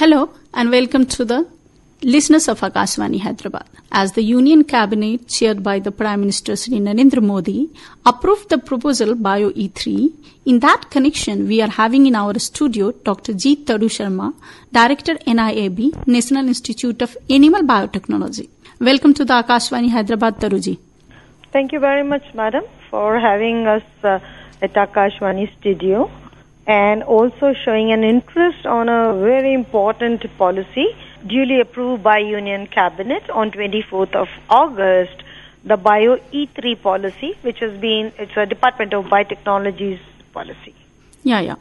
Hello and welcome to the listeners of Akashwani Hyderabad. As the Union Cabinet, chaired by the Prime Minister Sri Narendra Modi, approved the proposal Bio E3, in that connection we are having in our studio Dr. G Taru Sharma, Director NIAB, National Institute of Animal Biotechnology. Welcome to the Akashwani Hyderabad, Taruji. Thank you very much, madam, for having us at Akashwani studio and also showing an interest on a very important policy duly approved by Union Cabinet on 24th of August, the Bio E3 policy, which has been, it's a Department of Biotechnology's policy.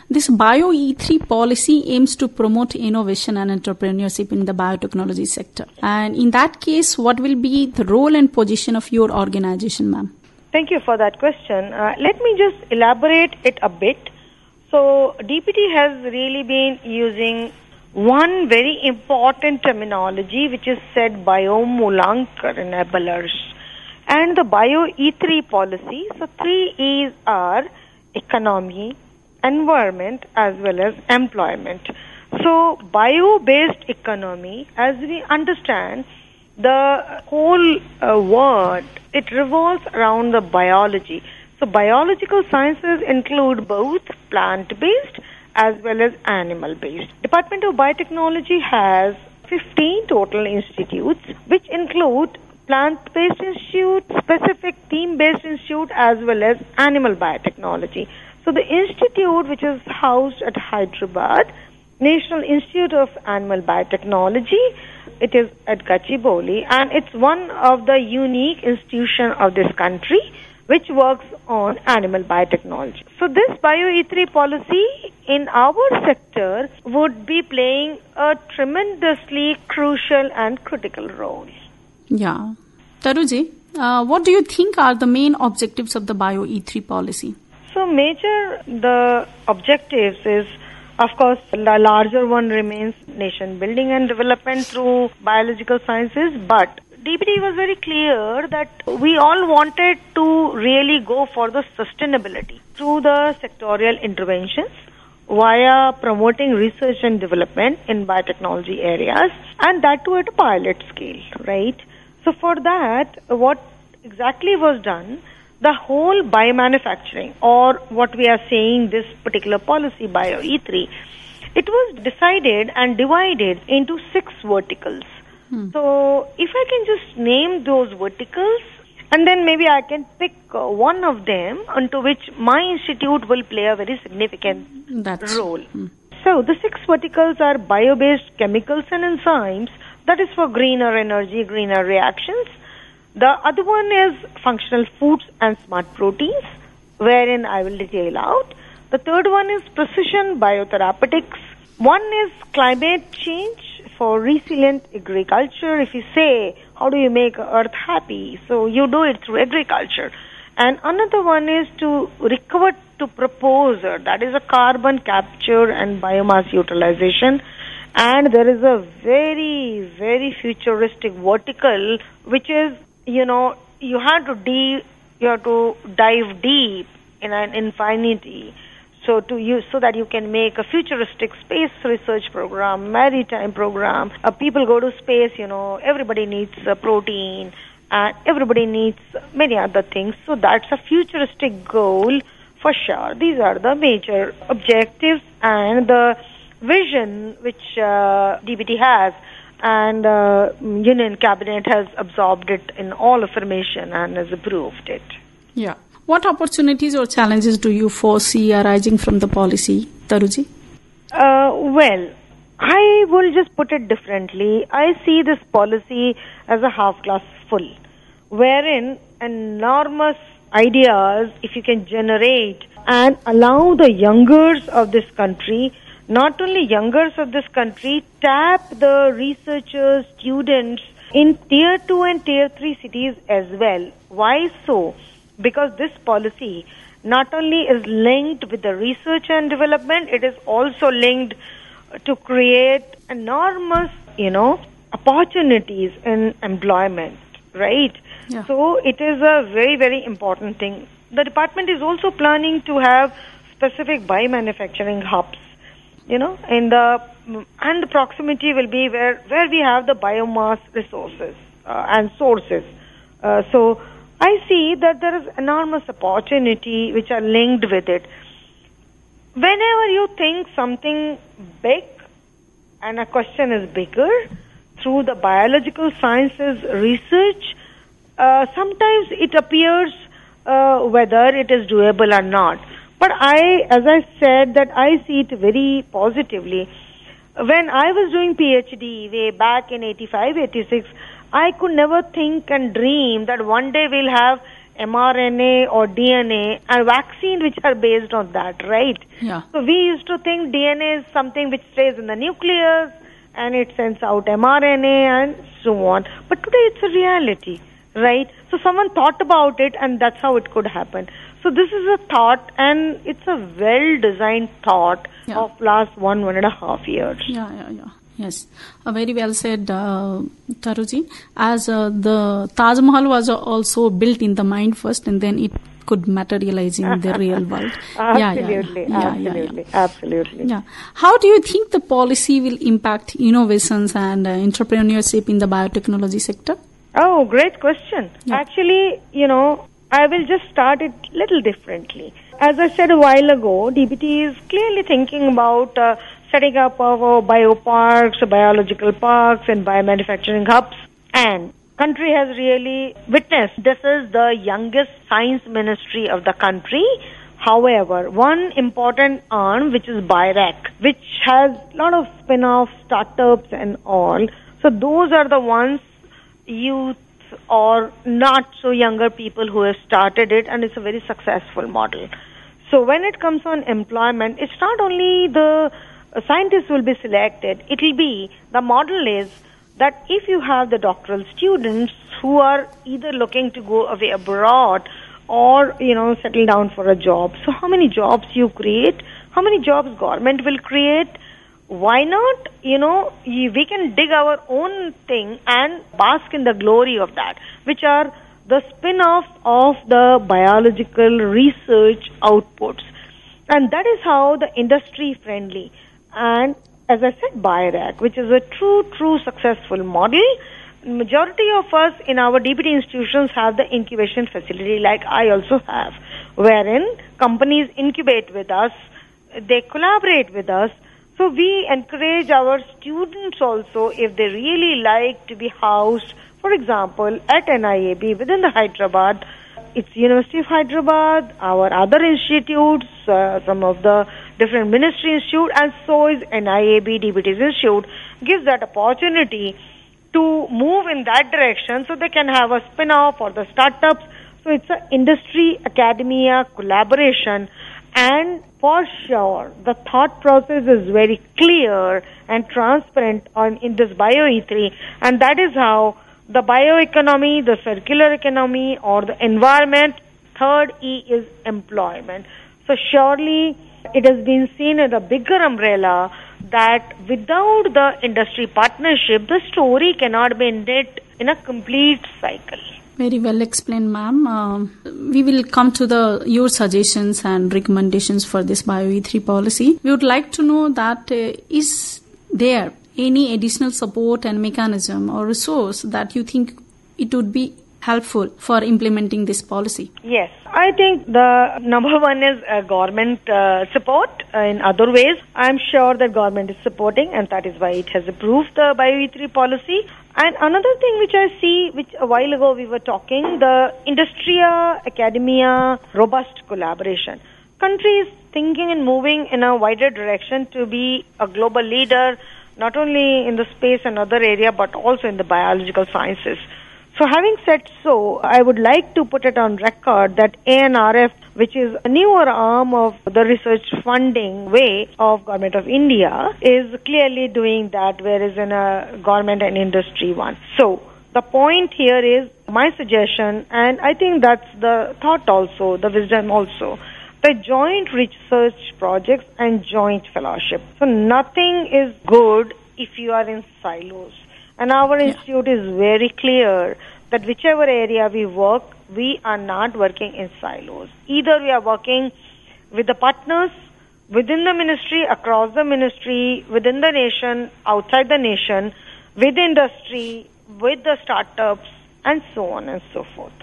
This Bio E3 policy aims to promote innovation and entrepreneurship in the biotechnology sector. And in that case, what will be the role and position of your organization, ma'am? Thank you for that question. Let me just elaborate it a bit. So DPT has really been using one very important terminology, which is said biomolecular, and the Bio E3 policy. So three E's are economy, environment, as well as employment. So bio-based economy, as we understand, the whole word, it revolves around the biology. So biological sciences include both plant-based as well as animal-based. Department of Biotechnology has 15 total institutes, which include plant-based institute, specific theme-based institute, as well as animal biotechnology. So the institute, which is housed at Hyderabad, National Institute of Animal Biotechnology, it is at Gachibowli, and it's one of the unique institutions of this country which works on animal biotechnology. So this Bio E3 policy in our sector would be playing a tremendously crucial and critical role. Yeah. Taruji, what do you think are the main objectives of the Bio E3 policy? So major the objectives is, of course, the larger one remains nation building and development through biological sciences, but DPT was very clear that we all wanted to really go for the sustainability through the sectorial interventions via promoting research and development in biotechnology areas, and that too at a pilot scale, right? So for that, what exactly was done, the whole biomanufacturing, or what we are saying this particular policy, Bio E3, it was decided and divided into 6 verticals. So if I can just name those verticals, and then maybe I can pick one of them onto which my institute will play a very significant role. So the 6 verticals are bio-based chemicals and enzymes, that is for greener energy, greener reactions. The other one is functional foods and smart proteins, wherein I will detail out. The third one is precision biotherapeutics. One is climate change for resilient agriculture. If you say, how do you make earth happy? So you do it through agriculture. And another one is to recover to proposer, that is a carbon capture and biomass utilization. And there is a very, very futuristic vertical, which is, you know, you have to dive deep in an infinity. So to use, so that you can make a futuristic space research program, maritime program. People go to space, you know, everybody needs protein and everybody needs many other things. So that's a futuristic goal for sure. These are the major objectives and the vision which DBT has, and Union Cabinet has absorbed it in all information and has approved it. Yeah. What opportunities or challenges do you foresee arising from the policy, Taruji? Well, I will just put it differently. I see this policy as a half glass full, wherein enormous ideas, if you can generate and allow the youngers of this country, not only youngers of this country, tap the researchers, students in tier 2 and tier 3 cities as well. Why so? Because this policy not only is linked with the research and development, it is also linked to create enormous, you know, opportunities in employment, right? Yeah. So it is a very, very important thing. The department is also planning to have specific biomanufacturing hubs you know, in the and the proximity will be where we have the biomass resources and sources. So I see that there is enormous opportunity which are linked with it. Whenever you think something big and a question is bigger, through the biological sciences research, sometimes it appears whether it is doable or not. But I, as I said, that I see it very positively. When I was doing PhD way back in 85, 86, I could never think and dream that one day we'll have mRNA or DNA and vaccines which are based on that, right? Yeah. So we used to think DNA is something which stays in the nucleus and it sends out mRNA and so on. But today it's a reality, right? So someone thought about it and that's how it could happen. So this is a thought, and it's a well-designed thought of last one and a half years. Yeah. Yes, very well said, Taruji. As the Taj Mahal was also built in the mind first, and then it could materialize in the real world. Absolutely. Yeah. How do you think the policy will impact innovations and entrepreneurship in the biotechnology sector? Oh, great question. Yeah. Actually, you know, I will just start it a little differently. As I said a while ago, DBT is clearly thinking about setting up of bioparks, biological parks, and biomanufacturing hubs. And country has really witnessed, this is the youngest science ministry of the country. However, one important arm, which is BIRAC, which has a lot of spin-off startups and all. So those are the ones youth or not so younger people who have started it, and it's a very successful model. So when it comes on employment, it's not only the scientists will be selected, it will be, the model is that if you have the doctoral students who are either looking to go away abroad or, you know, settle down for a job, so how many jobs you create, how many jobs government will create, why not, you know, we can dig our own thing and bask in the glory of that, which are the spin-off of the biological research outputs. And that is how the industry-friendly, and as I said, BIRAC, which is a true successful model. Majority of us in our DBT institutions have the incubation facility, like I also have, wherein companies incubate with us, they collaborate with us. So we encourage our students also, if they really like to be housed, for example, at NIAB within the Hyderabad, it's University of Hyderabad, our other institutes, some of the different ministry institute, and so is NIAB, DBT's institute, gives that opportunity to move in that direction so they can have a spin-off or the startups. So it's an industry-academia collaboration. And for sure, the thought process is very clear and transparent in this Bio E3, and that is how the bioeconomy, the circular economy, or the environment. Third E is employment. So surely it has been seen as a bigger umbrella that without the industry partnership, the story cannot be knit in a complete cycle. Very well explained, ma'am. We will come to your suggestions and recommendations for this Bio E3 policy. We would like to know that is there any additional support and mechanism or resource that you think it would be helpful for implementing this policy? Yes, I think the number one is government support in other ways. I'm sure that government is supporting, and that is why it has approved the Bio E3 policy. And another thing which I see, which a while ago we were talking, the industria, academia, robust collaboration. Countries thinking and moving in a wider direction to be a global leader, not only in the space and other area, but also in the biological sciences. So having said so, I would like to put it on record that ANRF, which is a newer arm of the research funding way of Government of India, is clearly doing that, whereas in a government and industry one. So the point here is my suggestion, and I think that's the thought also, the wisdom also, the joint research projects and joint fellowship. So nothing is good if you are in silos. And our institute is very clear that whichever area we work, we are not working in silos. Either we are working with the partners within the ministry, across the ministry, within the nation, outside the nation, with industry, with the startups, and so on and so forth.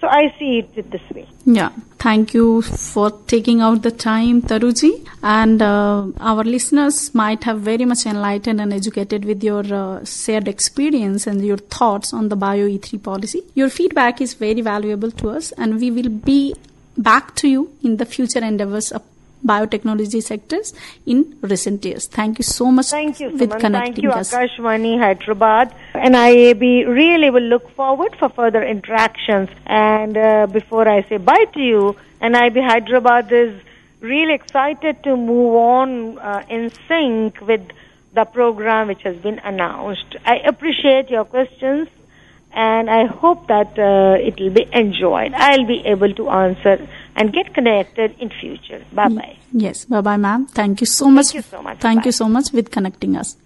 So I see it this way. Yeah. Thank you for taking out the time, Taruji. And our listeners might have very much enlightened and educated with your shared experience and your thoughts on the Bio E3 policy. Your feedback is very valuable to us, and we will be back to you in the future endeavors of biotechnology sectors in recent years. Thank you so much. Thank you, with connecting us. Thank you, Akashwani Hyderabad. And IAB really will look forward for further interactions. And before I say bye to you, IAB Hyderabad is really excited to move on in sync with the program which has been announced. I appreciate your questions, and I hope that it will be enjoyed. I'll be able to answer and get connected in future. Bye-bye. Yes, bye-bye, ma'am. Thank you so much. Thank you so much with connecting us.